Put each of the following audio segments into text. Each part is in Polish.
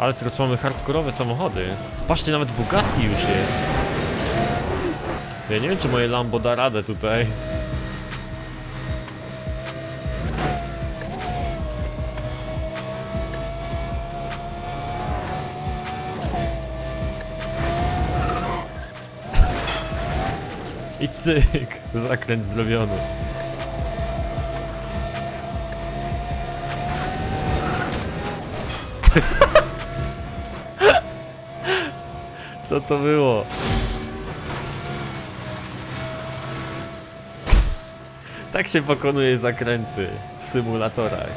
Ale teraz mamy hardkorowe samochody. Patrzcie, nawet Bugatti już jest. Ja nie wiem, czy moje Lambo da radę tutaj. I cyk, zakręt zrobiony. Co to było? Tak się pokonuje zakręty w symulatorach.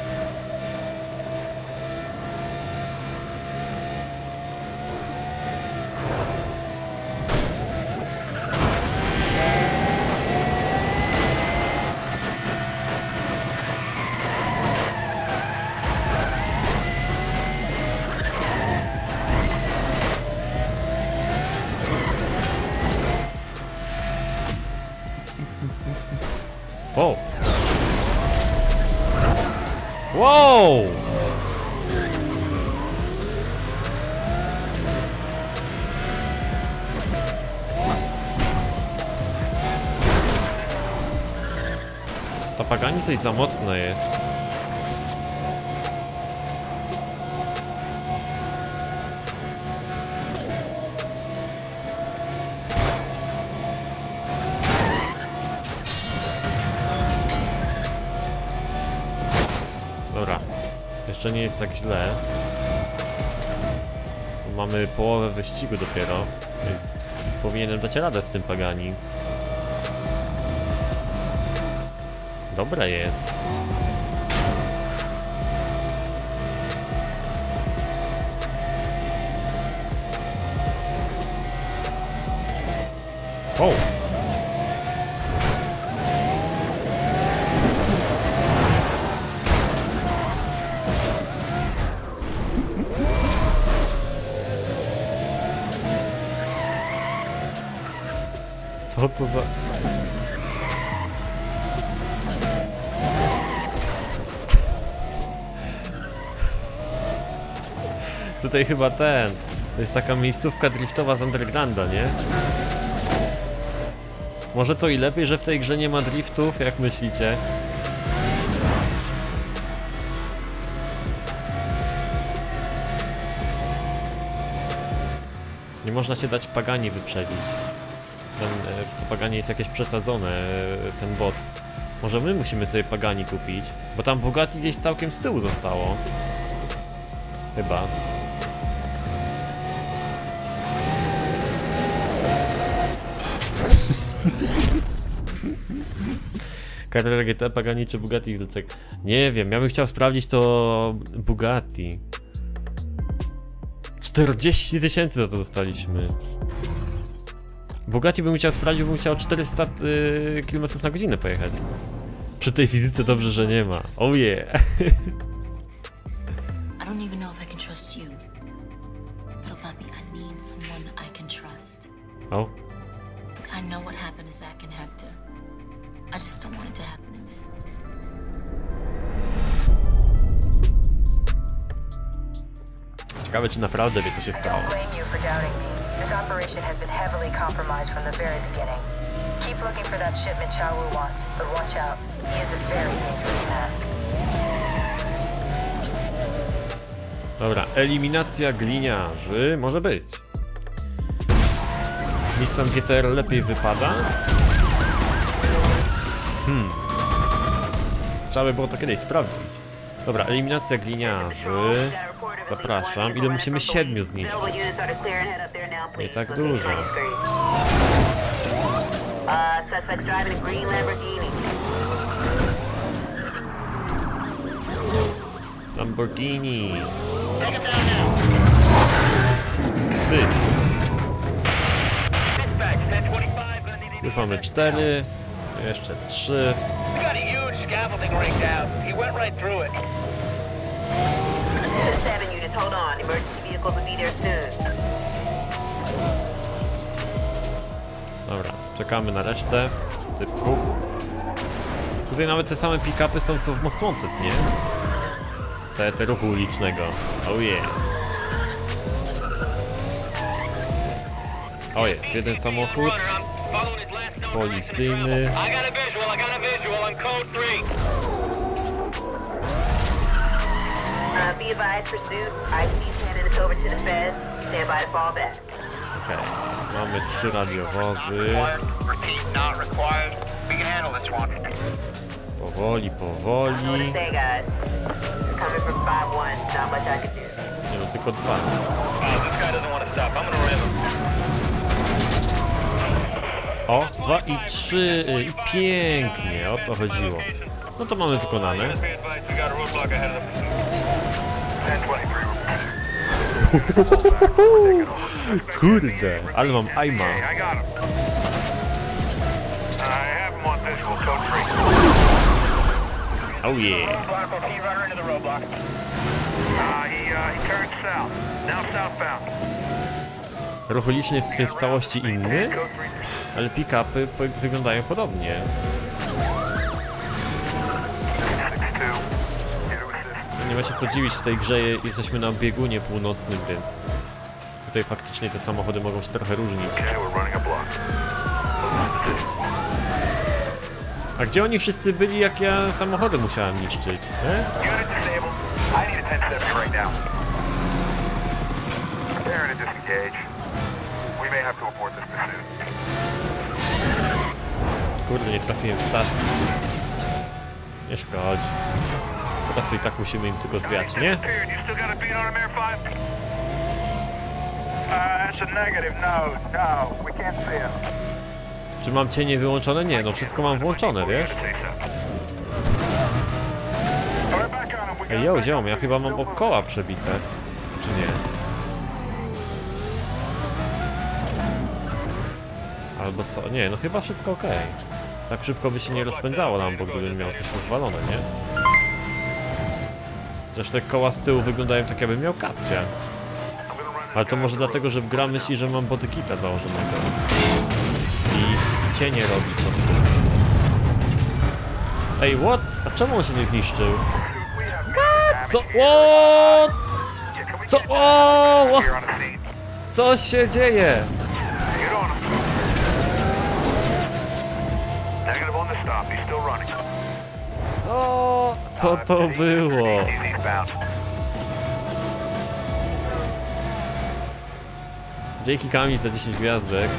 Wow! Wow! Ta Pagani coś za mocna jest. Dobra, jeszcze nie jest tak źle. Mamy połowę wyścigu dopiero, więc powinienem dać radę z tym Pagani. Dobra jest. Wow. Co to za... Tutaj chyba ten... To jest taka miejscówka driftowa z Undergrounda, nie? Może to i lepiej, że w tej grze nie ma driftów, jak myślicie? Nie można się dać Pagani wyprzedzić. To Pagani jest jakieś przesadzone, ten bot. Może my musimy sobie Pagani kupić? Bo tam Bugatti gdzieś całkiem z tyłu zostało. Chyba. Carrera GT, Pagani czy Bugatti? Nie wiem, ja bym chciał sprawdzić to Bugatti. 40 000 za to dostaliśmy. Bugatti bym chciał sprawdzić, bym chciał 400 km na godzinę pojechać. Przy tej fizyce dobrze, że nie ma. Oh yeah. O. Ciekawe, czy naprawdę wie, co się stało. This operation has been heavily compromised from the very beginning. Keep looking for that shipment Chawu wants, but watch out. He is a very dangerous man. Dobra, eliminacja gliniarzy może być. Nissan GTR lepiej wypada. Trzeba by było to kiedyś sprawdzić. Dobra, eliminacja gliniarzy. Zapraszam, ile musimy? 7 zniszczyć. Nie tak dużo. Lamborghini. Cyk. Już mamy 4. Jeszcze 3. Hold on, emergency vehicle will be there soon. Dobra, czekamy na resztę typków. Tutaj nawet te same pick-upy są co w Most Wanted, nie? Te ruchu ulicznego. Oh yeah. O, jest jeden samochód policyjny. Okay. Mamy 3 radiowozy. Powoli, powoli. Nie, no tylko 2. O, 2 i 3. Pięknie, o to chodziło. No to mamy wykonane. Kurde, ale mam aima. Oh yeah. Ruch uliczny jest tutaj w całości inny, ale pick-upy wyglądają podobnie. Nie ma się co dziwić, w tej grze jesteśmy na biegunie północnym, więc tutaj faktycznie te samochody mogą się trochę różnić. A gdzie oni wszyscy byli, jak ja samochody musiałem niszczyć? Kurde, nie trafiłem w stacji. Nie szkodzi. Teraz i tak musimy im tylko zwiać, nie? Czy mam cienie wyłączone? Nie, no wszystko mam włączone, wiesz? Ej, yo, ziom, ja chyba mam koła przebite, czy nie? Albo co? Nie, no chyba wszystko ok. Tak szybko by się nie rozpędzało Lamborghini, gdybym miał coś rozwalone, nie? Zresztą te koła z tyłu wyglądają tak, jakbym miał kapcie. Ale to może dlatego, że w gra myśli, że mam bodykita założonego. I cienie robi to. Ej, what? A czemu on się nie zniszczył? Co? What? Co? O, what? Co się dzieje? O, co to było? Dzięki Kamil za 10 gwiazdek.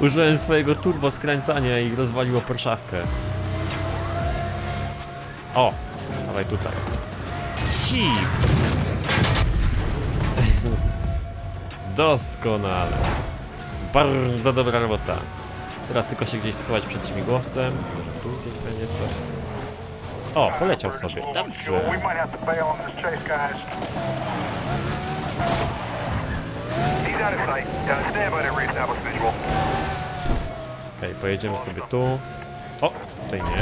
Użyłem swojego turbo skręcania i rozwaliło porszawkę. O! Dawaj tutaj. Si! Doskonale. Bardzo dobra robota. Teraz tylko się gdzieś schować przed śmigłowcem. Może tu gdzieś będzie coś. O, poleciał sobie. Dobrze. Okej, pojedziemy sobie tu. O, tutaj nie.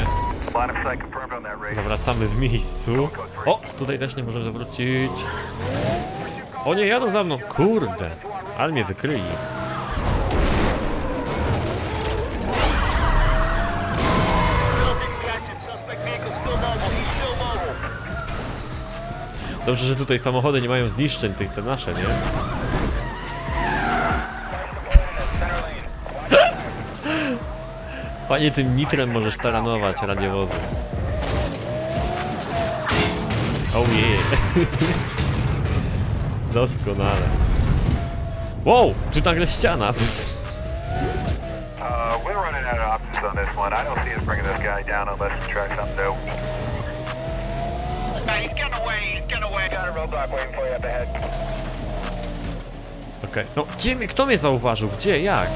Zawracamy w miejscu. O, tutaj też nie możemy zawrócić. O nie, jadą za mną. Kurde, ale mnie wykryli. Dobrze, że tutaj samochody nie mają zniszczeń, te nasze, nie? Panie, tym nitrem możesz taranować radiowozy. Oh yeah. Doskonale. Wow, tu nagle ściana. Okej, no gdzie mnie, kto mnie zauważył? Gdzie, jak?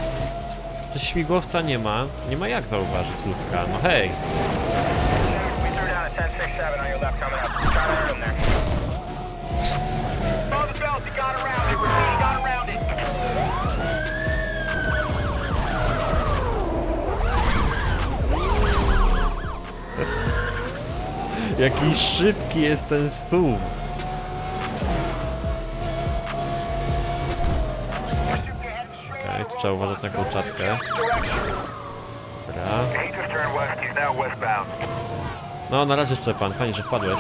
To śmigłowca nie ma, nie ma jak zauważyć ludzka, no hej! Jaki szybki jest ten SUV! Tutaj trzeba uważać na kurczatkę. Dobra. No, na razie jeszcze pan, fajnie, że wpadłeś.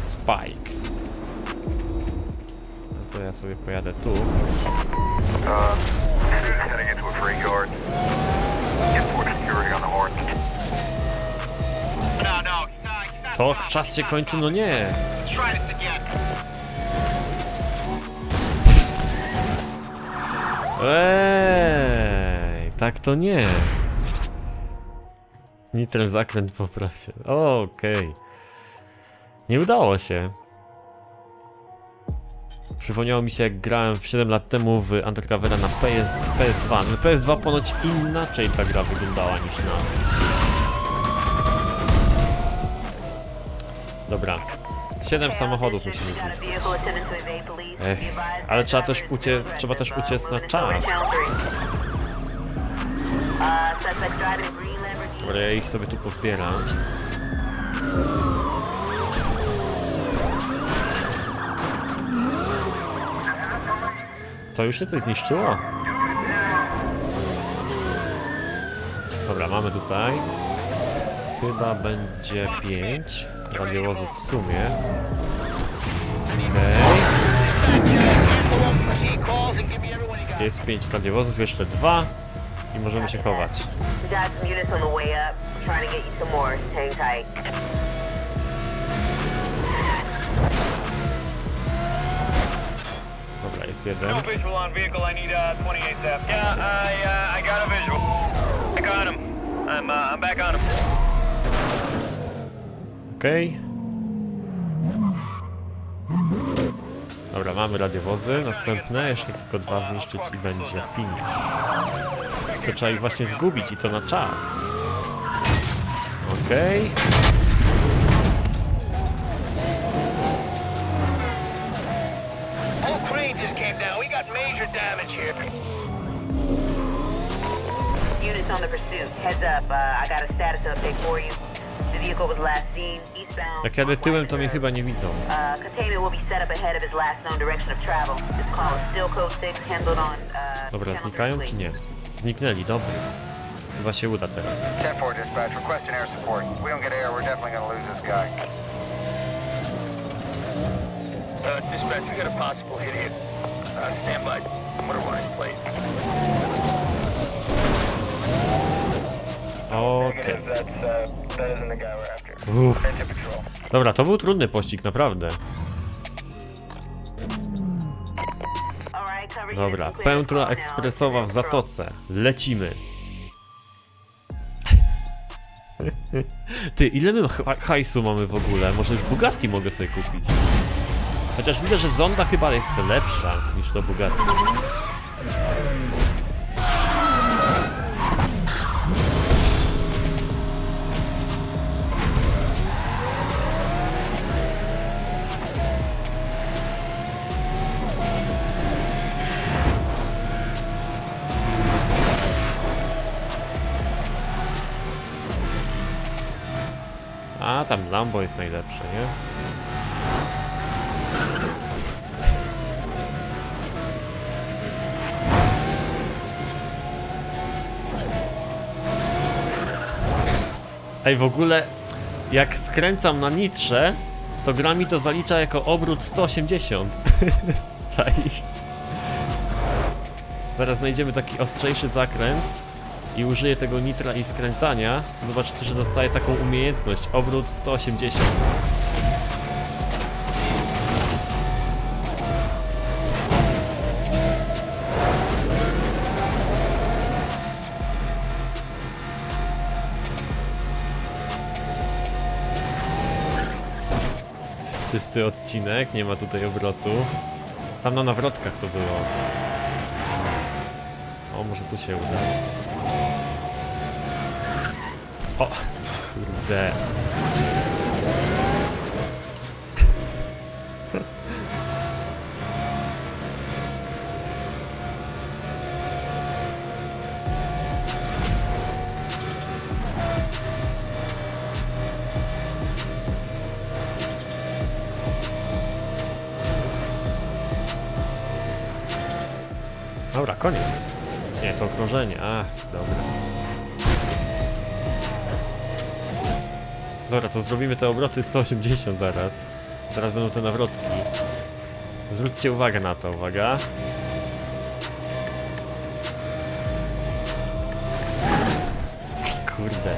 Spikes. No to ja sobie pojadę tu. Co? Czas się kończy? No nie! Ej, tak to nie! Nitrem zakręt popraw się. Okej. Nie udało się. Przypomniało mi się, jak grałem 7 lat temu w Undercovera na PS2. Na PS2 ponoć inaczej ta gra wyglądała niż na... Dobra. 7 samochodów musimy zniszczyć. Ech, ale trzeba też uciec na czas. Dobra, ja ich sobie tu pozbieram. To już się coś zniszczyło? Dobra, mamy tutaj. Chyba będzie 5 radiowozów w sumie. Okay. Jest 5 radiowozów, jeszcze 2 i możemy się chować. Dobra, jest jeden. Okej. Dobra, mamy radiowozy. Następne, jeszcze tylko 2 zniszczyć i będzie finish. To trzeba ich właśnie zgubić i to na czas. Okej. Jak jadę tyłem, to mnie chyba nie widzą. Dobra, znikają czy nie? Zniknęli, dobra. Chyba się uda teraz. Okej. Dobra, to był trudny pościg, naprawdę. Dobra, pętla ekspresowa w zatoce. Lecimy. Ty, ile my hajsu mamy w ogóle? Może już Bugatti mogę sobie kupić. Chociaż widzę, że Zonda chyba jest lepsza niż to Bugatti. A tam Lambo jest najlepsze, nie? Ej, w ogóle jak skręcam na nitrze, to gra mi to zalicza jako obrót 180. Czaisz? Zaraz znajdziemy taki ostrzejszy zakręt i użyję tego nitra i skręcania. Zobaczycie, że dostaję taką umiejętność, obrót 180. Czysty odcinek, nie ma tutaj obrotu. Tam na nawrotkach to było. O, może tu się uda. O, kurde. Dobra, koniec. Nie, to okrążenie. Ach, dobra. Dobra, to zrobimy te obroty 180 zaraz. Zaraz będą te nawrotki. Zwróćcie uwagę na to, uwaga. Kurde.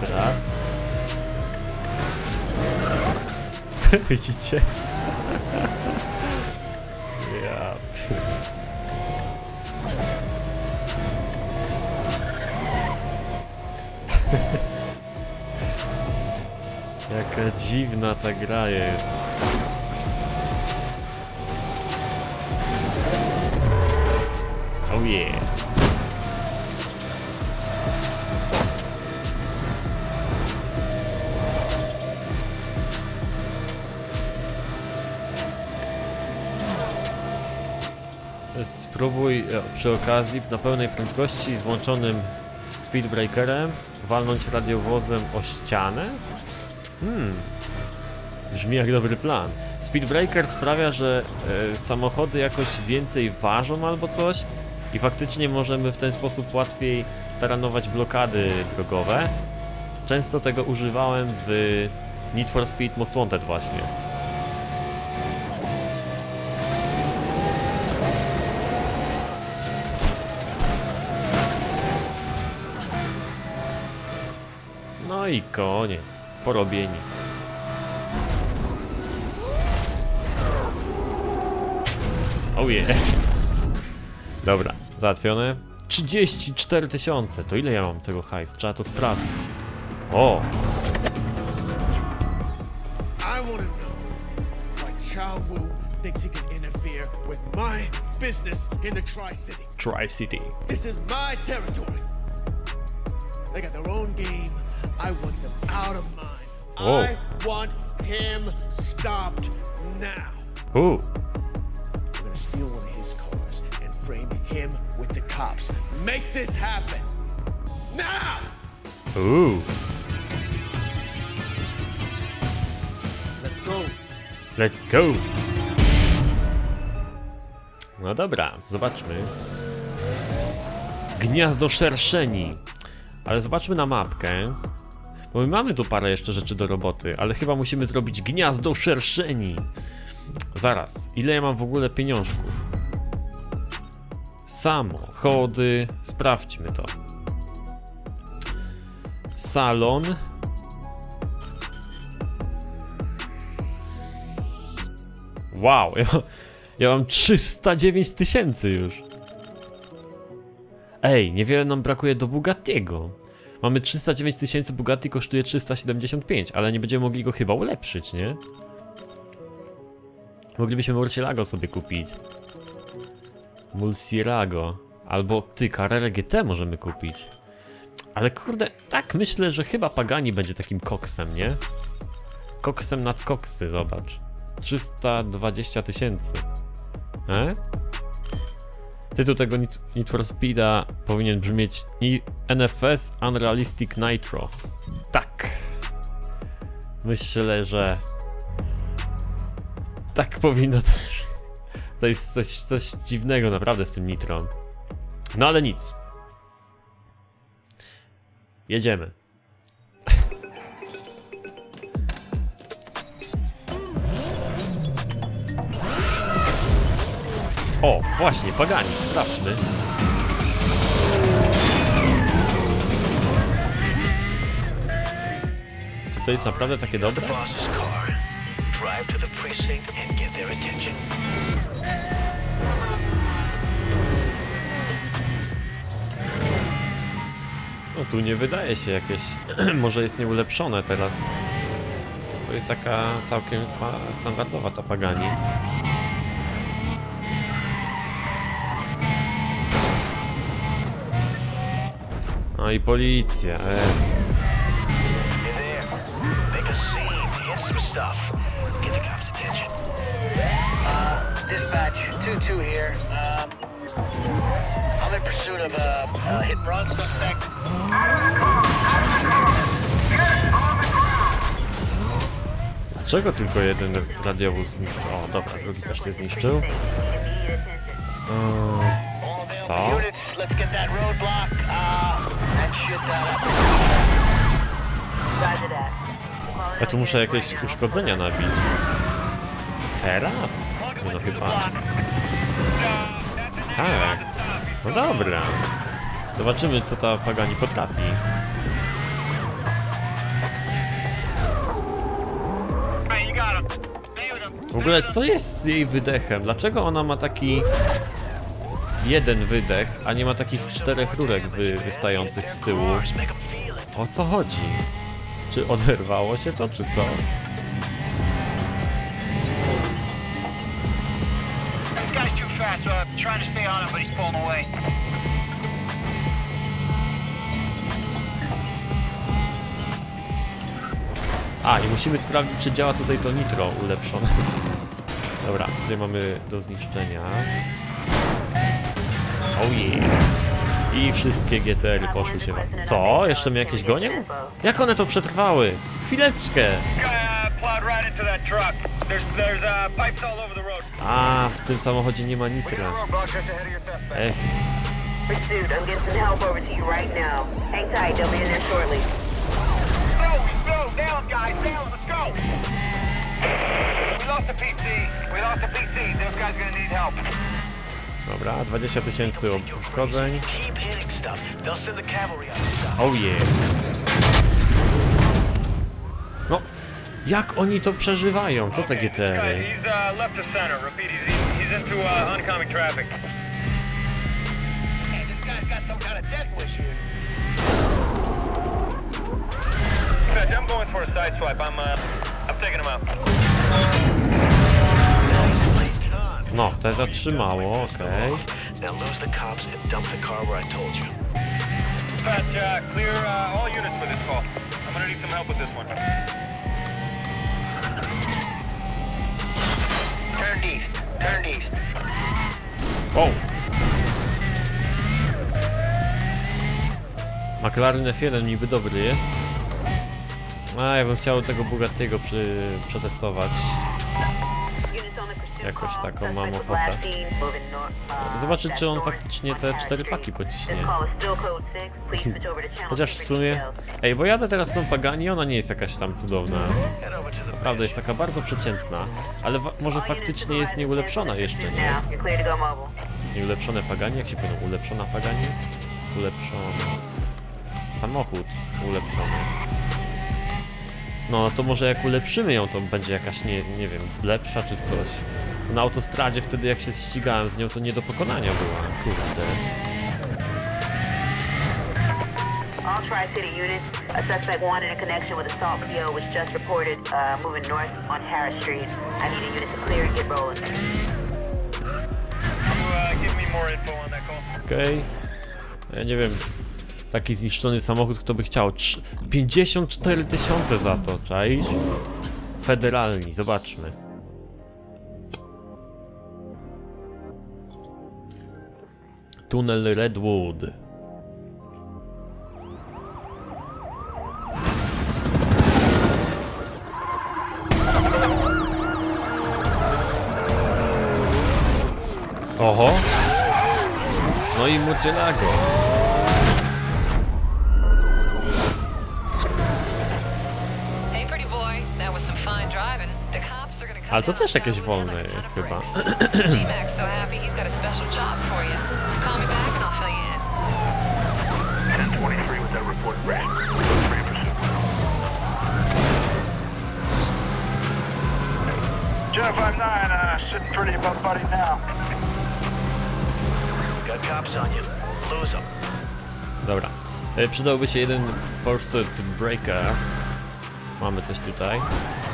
Teraz. Widzicie? Ja. Jaka dziwna ta gra jest. Oh yeah. Spróbuj przy okazji na pełnej prędkości z włączonym Speed Breakerem walnąć radiowozem o ścianę? Brzmi jak dobry plan. Speed Breaker sprawia, że samochody jakoś więcej ważą albo coś i faktycznie możemy w ten sposób łatwiej taranować blokady drogowe. Często tego używałem w Need for Speed Most Wanted właśnie. No i koniec. Porobieni. Oh yeah. Dobra, załatwione. 34 000. To ile ja mam tego hajsu? Trzeba to sprawdzić. O! Tri-City. They got their own game. I want them out of mine. Whoa. I want him stopped now. Who? We're gonna steal one of his cars and frame him with the cops. Make this happen now. Ooh. Let's go. Let's go. No dobra, zobaczmy. Gniazdo szerszeni. Ale zobaczmy na mapkę, bo my mamy tu parę jeszcze rzeczy do roboty, ale chyba musimy zrobić gniazdo szerszeni. Zaraz, ile ja mam w ogóle pieniążków? Samochody, sprawdźmy to. Salon. Wow, ja mam 309 000 już. Ej, niewiele nam brakuje do Bugattiego. Mamy 309 000, Bugatti kosztuje 375, ale nie będziemy mogli go chyba ulepszyć, nie? Moglibyśmy Murciélago sobie kupić. Murciélago. Albo Carrera GT możemy kupić. Ale kurde, tak myślę, że chyba Pagani będzie takim koksem, nie? Koksem nad koksy, zobacz. 320 000. Tytuł tego Need for Speeda powinien brzmieć NFS Unrealistic Nitro. Tak. Myślę, że tak powinno to. To jest coś dziwnego naprawdę z tym Nitro. No ale nic. Jedziemy. O, właśnie, Pagani, sprawdźmy. Czy to jest naprawdę takie dobre? No tu nie wydaje się jakieś... może jest nieulepszone teraz. To jest taka całkiem standardowa ta Pagani. No i policja, Dlaczego tylko jeden radiowóz zniszczył? O, dobra, drugi też się zniszczył. Co? Ja tu muszę jakieś uszkodzenia nabić. Teraz? No chyba. Tak. No dobra. Zobaczymy, co ta Pagani potrafi. W ogóle, co jest z jej wydechem? Dlaczego ona ma taki jeden wydech, a nie ma takich czterech rurek wystających z tyłu? O co chodzi? Czy oderwało się to, czy co? A, i musimy sprawdzić, czy działa tutaj to nitro ulepszone. Dobra, tutaj mamy do zniszczenia. Ojej. I wszystkie GTR-y poszły się wam. Co? Jeszcze mnie jakieś gonią? Jak one to przetrwały? Chwileczkę! A, w tym samochodzie nie ma nitra. Ech. Dobra, 20 000 uszkodzeń. Ojej. No, jak oni to przeżywają? Co te GTR-y? I'm going for a side swipe. I'm taking him out. No, to zatrzymało, okej. Now lose the cops and dump the car where I told you. Patch, clear all units for this call. I'm gonna need some help with this one. Turn east. Turn east. Oh. McLaren F1 niby dobry jest. A, ja bym chciał tego Bugattiego przetestować. Jakoś taką mam ochotę. Zobaczyć, czy on faktycznie te 4 paki pociśnie. Chociaż w sumie... Ej, bo jadę teraz tą Pagani, ona nie jest jakaś tam cudowna. Naprawdę jest taka bardzo przeciętna. Ale może faktycznie jest nieulepszona jeszcze, nie? Nieulepszone Pagani? Jak się powiem? Ulepszona Pagani? Ulepszona... Samochód ulepszony. No to może jak ulepszymy ją, to będzie jakaś, nie wiem, lepsza czy coś. Na autostradzie wtedy jak się ścigałem z nią, to nie do pokonania była. Kurde. All Tri-City units, a suspect wanted in connection with assault PO was just reported moving north on Harris Street. I need a unit to clear and get rolling. Give me more info on that call. Okej. Ja nie wiem. Taki zniszczony samochód, kto by chciał. 54 000 za to, czaisz? Federalni, zobaczmy. Tunel Redwood. Oho. No i Murciélago. Ale to też jakieś wolne jest chyba. Dobra. Przydałby się jeden Pursuit Breaker. Mamy też tutaj.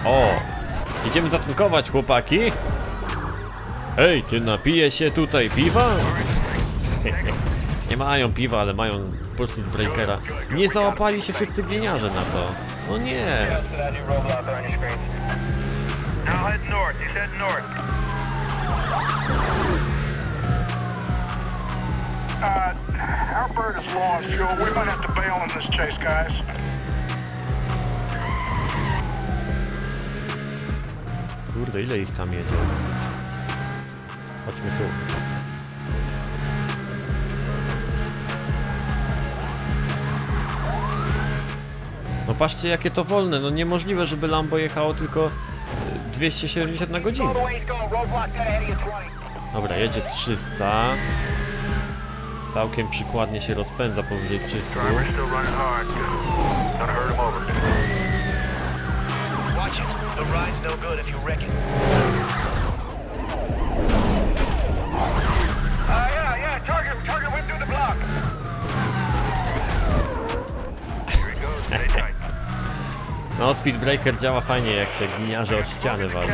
O! Idziemy zatankować, chłopaki! Hej, czy napije się tutaj piwa? Nie mają piwa, ale mają Pursuit Breakera. Nie załapali się wszyscy gliniarze na to. No nie! Kurde, ile ich tam jedzie? Chodźmy tu. Popatrzcie, jakie to wolne, no niemożliwe, żeby Lambo jechało tylko 270 na godzinę. Dobra, jedzie 300. Całkiem przykładnie się rozpędza powyżej 300. No, Speed Breaker działa fajnie, jak się gliniarze o ściany wali.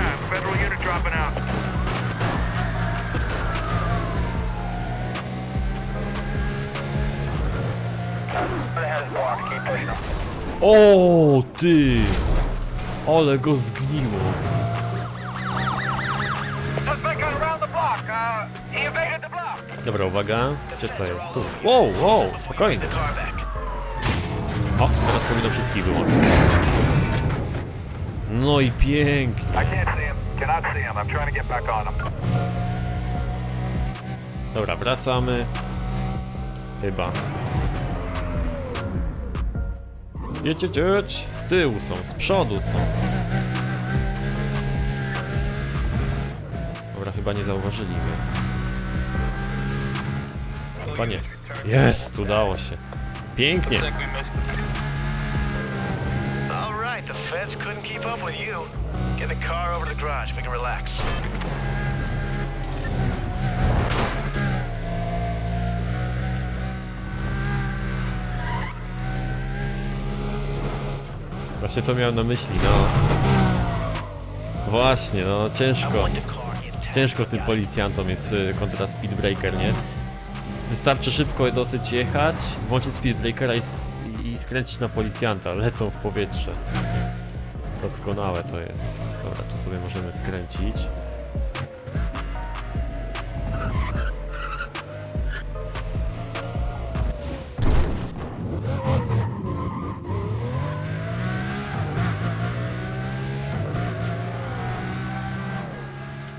O ty! Ale go zgniło. Dobra, uwaga. Gdzie to jest? Tu. Wow, wow, spokojnie. O, teraz powinno wszystkich wyłączyć. No i pięknie. Dobra, wracamy. Chyba. Jedź, z tyłu są, z przodu są. Dobra, chyba nie zauważyli mnie. Chyba nie. Jest, udało się. Pięknie. Właśnie to miałem na myśli, no. Właśnie, no ciężko. Ciężko tym policjantom jest kontra Speed Breaker, nie? Wystarczy szybko dosyć jechać, włączyć Speed Breakera i skręcić na policjanta. Lecą w powietrze. Doskonałe to jest. Dobra, tu sobie możemy skręcić.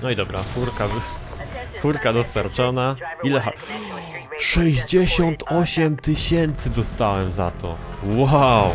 No i dobra, furka dostarczona. Ile? 68 tysięcy dostałem za to. Wow!